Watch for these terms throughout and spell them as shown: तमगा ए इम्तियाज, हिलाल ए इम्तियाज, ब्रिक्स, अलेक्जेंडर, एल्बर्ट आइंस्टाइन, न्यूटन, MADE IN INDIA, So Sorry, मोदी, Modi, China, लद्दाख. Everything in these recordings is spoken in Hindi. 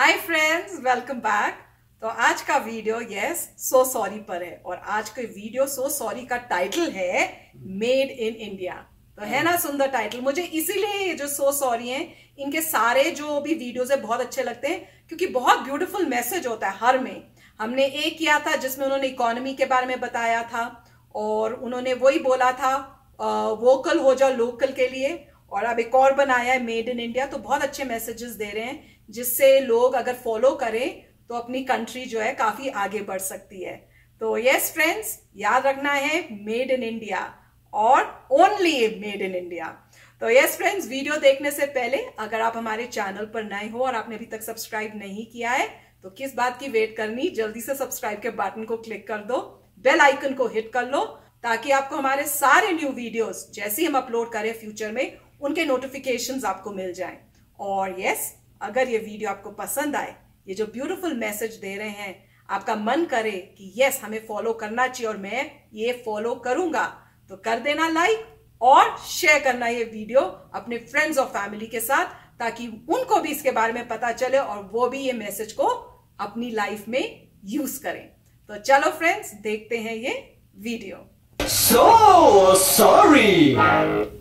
Hi friends, welcome back. तो आज का वीडियो यस सो सॉरी पर है और आज का वीडियो सो सॉरी का टाइटल है मेड इन इंडिया। तो है ना सुंदर टाइटल। मुझे इसीलिए जो सो सॉरी हैं इनके सारे जो भी वीडियोस है बहुत अच्छे लगते हैं क्योंकि बहुत ब्यूटीफुल मैसेज होता है हर में। हमने एक किया था जिसमें उन्होंने इकोनॉमी के बारे में बताया था और उन्होंने वही बोला था वोकल हो जाओ लोकल के लिए, और अब एक और बनाया है मेड इन इंडिया। तो बहुत अच्छे मैसेजेस दे रहे हैं जिससे लोग अगर फॉलो करें तो अपनी कंट्री जो है काफी आगे बढ़ सकती है। तो यस फ्रेंड्स, याद रखना है मेड इन इंडिया और ओनली मेड इन इंडिया। तो यस फ्रेंड्स, वीडियो देखने से पहले अगर आप हमारे चैनल पर नए हो और आपने अभी तक सब्सक्राइब नहीं किया है तो किस बात की वेट करनी, जल्दी से सब्सक्राइब के बटन को क्लिक कर दो, बेल आइकन को हिट कर लो ताकि आपको हमारे सारे न्यू वीडियोस जैसे हम अपलोड करें फ्यूचर में उनके नोटिफिकेशंस आपको मिल जाएं। और यस, अगर ये वीडियो आपको पसंद आए, ये जो ब्यूटीफुल मैसेज दे रहे हैं, आपका मन करे कि यस हमें फॉलो करना चाहिए और मैं ये फॉलो करूंगा, तो कर देना लाइक और शेयर करना ये वीडियो अपने फ्रेंड्स और फैमिली के साथ ताकि उनको भी इसके बारे में पता चले और वो भी ये मैसेज को अपनी लाइफ में यूज करें। तो चलो फ्रेंड्स, देखते हैं ये video. So sorry.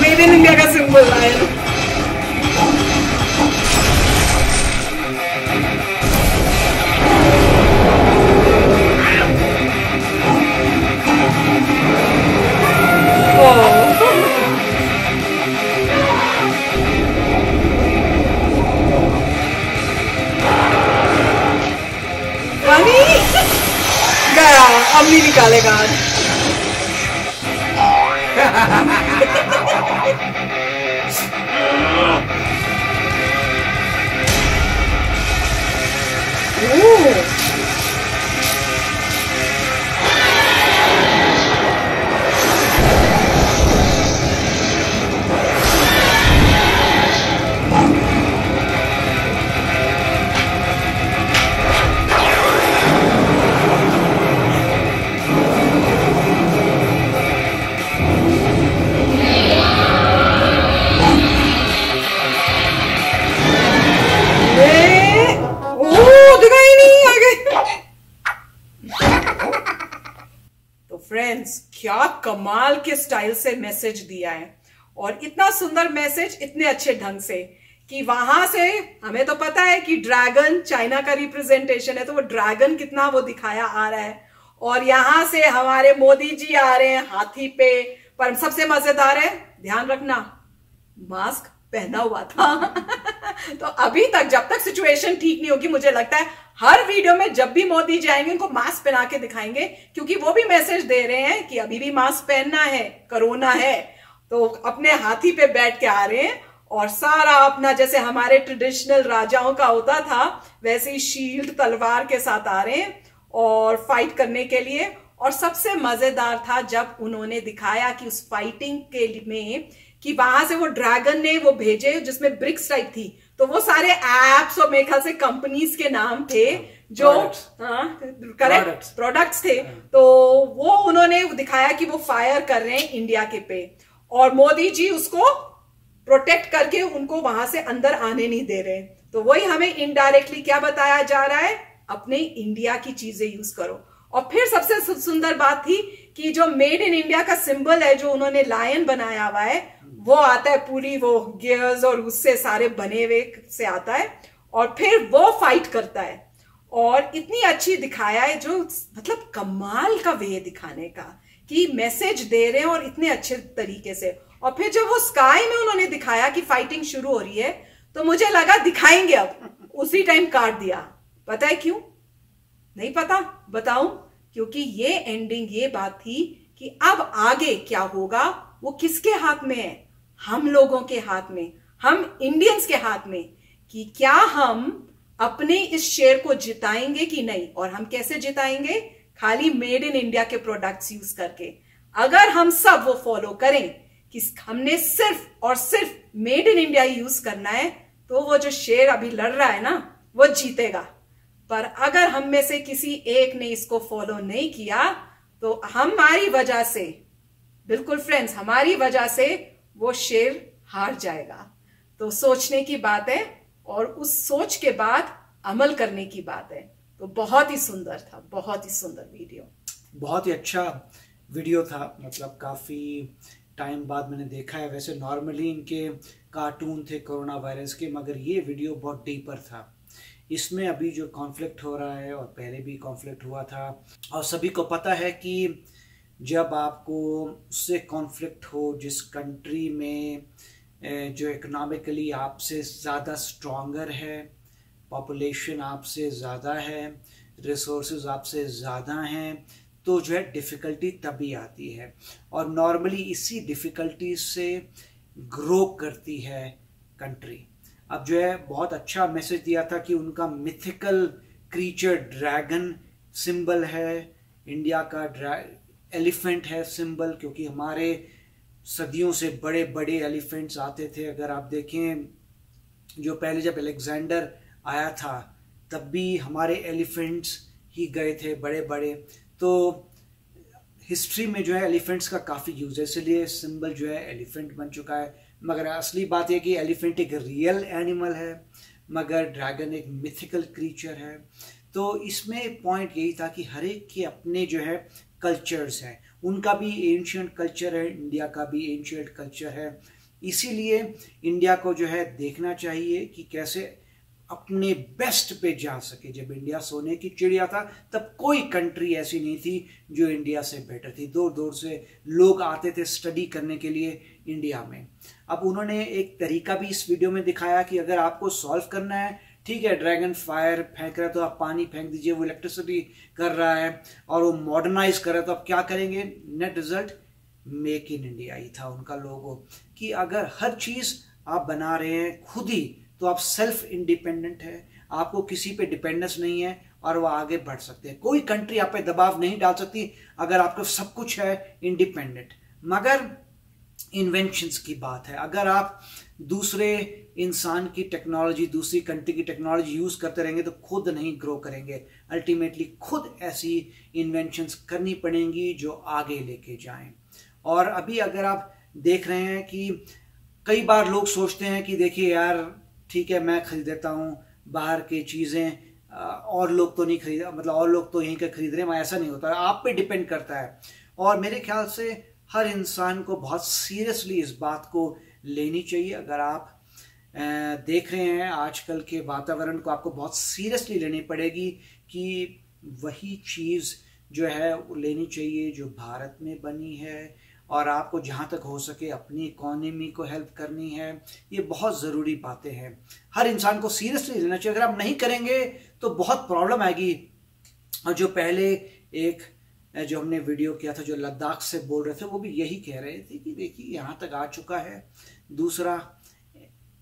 Made in India का सिंबल है। पानी गया, अब नहीं निकालेगा। फ्रेंड्स, क्या कमाल के स्टाइल से मैसेज दिया है और इतना सुंदर मैसेज इतने अच्छे ढंग से कि वहां से हमें तो पता है कि ड्रैगन चाइना का रिप्रेजेंटेशन है तो वो ड्रैगन कितना वो दिखाया आ रहा है और यहां से हमारे मोदी जी आ रहे हैं हाथी पे। पर सबसे मजेदार है, ध्यान रखना मास्क पहना हुआ था तो अभी तक जब तक सिचुएशन ठीक नहीं होगी, मुझे लगता है हर वीडियो में जब भी मोदी जाएंगे उनको मास्क पहना के दिखाएंगे क्योंकि वो भी मैसेज दे रहे हैं कि अभी भी मास्क पहनना है, कोरोना है। तो अपने हाथी पे बैठ के आ रहे हैं और सारा अपना जैसे हमारे ट्रेडिशनल राजाओं का होता था वैसे ही शील्ड तलवार के साथ आ रहे हैं और फाइट करने के लिए। और सबसे मजेदार था जब उन्होंने दिखाया कि उस फाइटिंग के में कि वहां से वो ड्रैगन ने वो भेजे जिसमें ब्रिक्स टाइप थी तो वो सारे एप्स और मेरे ख्याल से कंपनीज के नाम थे जो करेक्ट प्रोडक्ट्स थे। तो वो उन्होंने दिखाया कि वो फायर कर रहे हैं इंडिया के पे और मोदी जी उसको प्रोटेक्ट करके उनको वहां से अंदर आने नहीं दे रहे। तो वही हमें इनडायरेक्टली क्या बताया जा रहा है, अपने इंडिया की चीजें यूज करो। और फिर सबसे सुंदर बात थी कि जो मेड इन इंडिया का सिंबल है जो उन्होंने लायन बनाया हुआ है वो आता है पूरी वो गियर्स और उससे सारे बने हुए से आता है और फिर वो फाइट करता है और इतनी अच्छी दिखाया है जो मतलब कमाल का वे दिखाने का कि मैसेज दे रहे हैं और इतने अच्छे तरीके से। और फिर जब वो स्काई में उन्होंने दिखाया कि फाइटिंग शुरू हो रही है, तो मुझे लगा दिखाएंगे अब, उसी टाइम काट दिया। पता है क्यों? नहीं पता, बताऊं? क्योंकि ये एंडिंग ये बात थी कि अब आगे क्या होगा वो किसके हाथ में है? हम लोगों के हाथ में, हम इंडियंस के हाथ में, कि क्या हम अपने इस शेयर को जिताएंगे कि नहीं। और हम कैसे जिताएंगे? खाली मेड इन इंडिया के प्रोडक्ट्स यूज करके। अगर हम सब वो फॉलो करें कि हमने सिर्फ और सिर्फ मेड इन इंडिया यूज करना है, तो वो जो शेर अभी लड़ रहा है ना, वो जीतेगा। पर अगर हम में से किसी एक ने इसको फॉलो नहीं किया, तो हमारी वजह से, बिल्कुल फ्रेंड्स, हमारी वजह से वो शेर हार जाएगा। तो सोचने की बात है, और उस सोच के बाद अमल करने की बात है। तो बहुत ही सुंदर था, बहुत ही सुंदर वीडियो, बहुत ही अच्छा वीडियो था। मतलब काफ़ी टाइम बाद मैंने देखा है। वैसे नॉर्मली इनके कार्टून थे कोरोना वायरस के, मगर ये वीडियो बहुत डीपर था। इसमें अभी जो कॉन्फ्लिक्ट हो रहा है, और पहले भी कॉन्फ्लिक्ट हुआ था, और सभी को पता है कि जब आपको उससे कॉन्फ्लिक्ट हो जिस कंट्री में जो इकोनॉमिकली आपसे ज़्यादा स्ट्रॉन्गर है, पॉपुलेशन आपसे ज़्यादा है, रिसोर्सेज आपसे ज़्यादा हैं, तो जो है डिफ़िकल्टी तभी आती है। और नॉर्मली इसी डिफ़िकल्टी से ग्रो करती है कंट्री। अब जो है बहुत अच्छा मैसेज दिया था कि उनका मिथिकल क्रीचर ड्रैगन सिंबल है, इंडिया का एलिफेंट है सिंबल, क्योंकि हमारे सदियों से बड़े बड़े एलिफेंट्स आते थे। अगर आप देखें, जो पहले जब अलेक्जेंडर आया था तब भी हमारे एलिफेंट्स ही गए थे बड़े बड़े। तो हिस्ट्री में जो है एलिफेंट्स का काफ़ी यूज़ है, इसलिए सिंबल जो है एलिफेंट बन चुका है। मगर असली बात यह कि एलिफेंट एक रियल एनिमल है, मगर ड्रैगन एक मिथिकल क्रीचर है। तो इसमें पॉइंट यही था कि हर एक के अपने जो है कल्चर्स हैं, उनका भी एंशिएंट कल्चर है, इंडिया का भी एंशिएंट कल्चर है। इसीलिए इंडिया को जो है देखना चाहिए कि कैसे अपने बेस्ट पे जा सके। जब इंडिया सोने की चिड़िया था, तब कोई कंट्री ऐसी नहीं थी जो इंडिया से बेटर थी। दूर दूर से लोग आते थे स्टडी करने के लिए इंडिया में। अब उन्होंने एक तरीका भी इस वीडियो में दिखाया कि अगर आपको सॉल्व करना है, ठीक है, ड्रैगन फायर फेंक रहा है तो आप पानी फेंक दीजिए, वो इलेक्ट्रिसिटी कर रहा है और वो मॉडर्नाइज कर रहा है तो आप क्या करेंगे? Net result make in India ही था उनका लोगो, कि अगर हर चीज़ आप बना रहे हैं खुद ही, तो आप सेल्फ इंडिपेंडेंट है, आपको किसी पे डिपेंडेंस नहीं है और वह आगे बढ़ सकते हैं। कोई कंट्री आप पे दबाव नहीं डाल सकती अगर आपको सब कुछ है इंडिपेंडेंट। मगर इन्वेंशंस की बात है, अगर आप दूसरे इंसान की टेक्नोलॉजी, दूसरी कंट्री की टेक्नोलॉजी यूज़ करते रहेंगे तो खुद नहीं ग्रो करेंगे। अल्टीमेटली खुद ऐसी इन्वेंशंस करनी पड़ेंगी जो आगे लेके जाएं। और अभी अगर आप देख रहे हैं कि कई बार लोग सोचते हैं कि देखिए यार, ठीक है, मैं खरीद देता हूँ बाहर की चीज़ें, और लोग तो नहीं खरीद, मतलब और लोग तो यहीं का खरीद रहे हैं। ऐसा नहीं होता, आप पे डिपेंड करता है। और मेरे ख्याल से हर इंसान को बहुत सीरियसली इस बात को लेनी चाहिए। अगर आप देख रहे हैं आजकल के वातावरण को, आपको बहुत सीरियसली लेनी पड़ेगी कि वही चीज़ जो है लेनी चाहिए जो भारत में बनी है, और आपको जहाँ तक हो सके अपनी इकोनॉमी को हेल्प करनी है। ये बहुत ज़रूरी बातें हैं, हर इंसान को सीरियसली लेना चाहिए। अगर आप नहीं करेंगे तो बहुत प्रॉब्लम आएगी। और जो पहले एक जो हमने वीडियो किया था, जो लद्दाख से बोल रहे थे, वो भी यही कह रहे थे कि देखिए यहाँ तक आ चुका है। दूसरा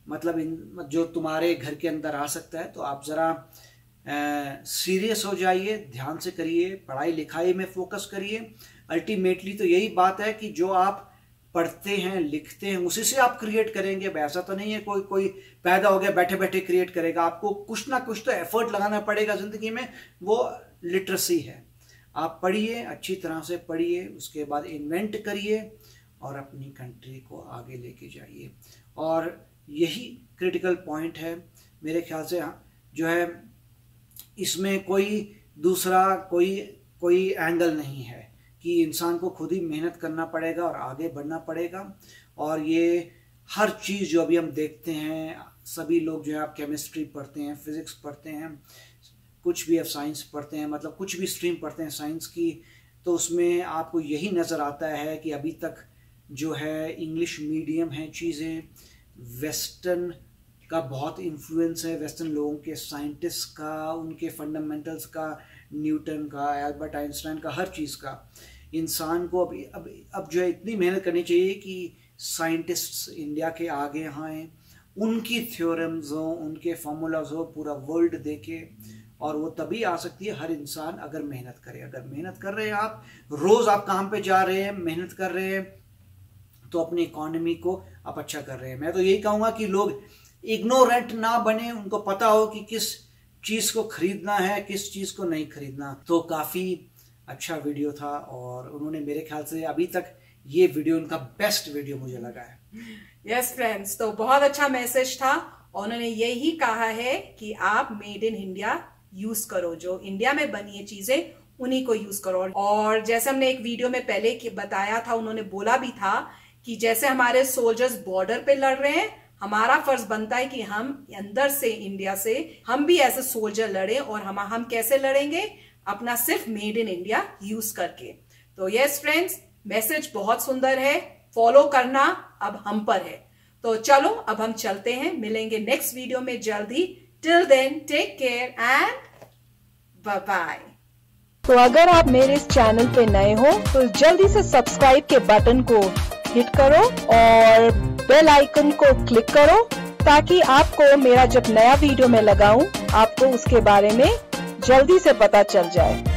मतलब जो तुम्हारे घर के अंदर आ सकता है, तो आप ज़रा सीरियस हो जाइए, ध्यान से करिए, पढ़ाई लिखाई में फोकस करिए। अल्टीमेटली तो यही बात है कि जो आप पढ़ते हैं, लिखते हैं, उसी से आप क्रिएट करेंगे। अब ऐसा तो नहीं है कोई पैदा हो गया बैठे बैठे क्रिएट करेगा। आपको कुछ ना कुछ तो एफर्ट लगाना पड़ेगा ज़िंदगी में, वो लिटरेसी है। आप पढ़िए, अच्छी तरह से पढ़िए, उसके बाद इन्वेंट करिए और अपनी कंट्री को आगे लेके जाइए। और यही क्रिटिकल पॉइंट है मेरे ख्याल से। जो है इसमें कोई दूसरा कोई एंगल नहीं है कि इंसान को खुद ही मेहनत करना पड़ेगा और आगे बढ़ना पड़ेगा। और ये हर चीज़ जो अभी हम देखते हैं, सभी लोग जो है आप केमिस्ट्री पढ़ते हैं, फिज़िक्स पढ़ते हैं, कुछ भी आप साइंस पढ़ते हैं, मतलब कुछ भी स्ट्रीम पढ़ते हैं साइंस की, तो उसमें आपको यही नज़र आता है कि अभी तक जो है इंग्लिश मीडियम है चीज़ें, वेस्टर्न का बहुत इन्फ्लुएंस है, वेस्टर्न लोगों के, साइंटिस्ट का, उनके फंडामेंटल्स का, न्यूटन का, एल्बर्ट आइंस्टाइन का, हर चीज़ का। इंसान को अब जो है इतनी मेहनत करनी चाहिए कि साइंटिस्ट्स इंडिया के आगे आएँ, उनकी थ्योरम्स हों, उनके फार्मूलाज हों, पूरा वर्ल्ड देखे, और वो तभी आ सकती है हर इंसान अगर मेहनत करे। अगर मेहनत कर रहे हैं आप, रोज़ आप काम पे जा रहे हैं, मेहनत कर रहे हैं, तो अपनी इकोनॉमी को आप अच्छा कर रहे हैं। मैं तो यही कहूँगा कि लोग इग्नोरेंट ना बने, उनको पता हो कि किस चीज़ को खरीदना है, किस चीज़ को नहीं खरीदना। तो काफ़ी अच्छा वीडियो था, और उन्होंने मेरे ख्याल से अभी तक ये वीडियो उनका बेस्ट वीडियो मुझे लगा है। यस फ्रेंड्स, तो बहुत अच्छा मैसेज था। उन्होंने यही कहा है कि आप मेड इन इंडिया यूज करो, जो इंडिया में बनी है चीजें उन्हीं को यूज करो। और जैसे हमने एक वीडियो में पहले बताया था, उन्होंने बोला भी था कि जैसे हमारे सोल्जर्स बॉर्डर पे लड़ रहे हैं, हमारा फर्ज बनता है कि हम अंदर से, इंडिया से, हम भी एज ए सोल्जर लड़े। और हम कैसे लड़ेंगे? अपना सिर्फ मेड इन इंडिया यूज करके। तो यस फ्रेंड्स, मैसेज बहुत सुंदर है, फॉलो करना अब हम पर है। तो चलो अब हम चलते हैं, मिलेंगे नेक्स्ट वीडियो में जल्द ही। Till then take care and bye bye. तो अगर आप मेरे इस चैनल पे नए हो तो जल्दी से सब्सक्राइब के बटन को हिट करो और बेल आइकन को क्लिक करो, ताकि आपको मेरा जब नया वीडियो में लगाऊं, आपको उसके बारे में जल्दी से पता चल जाए।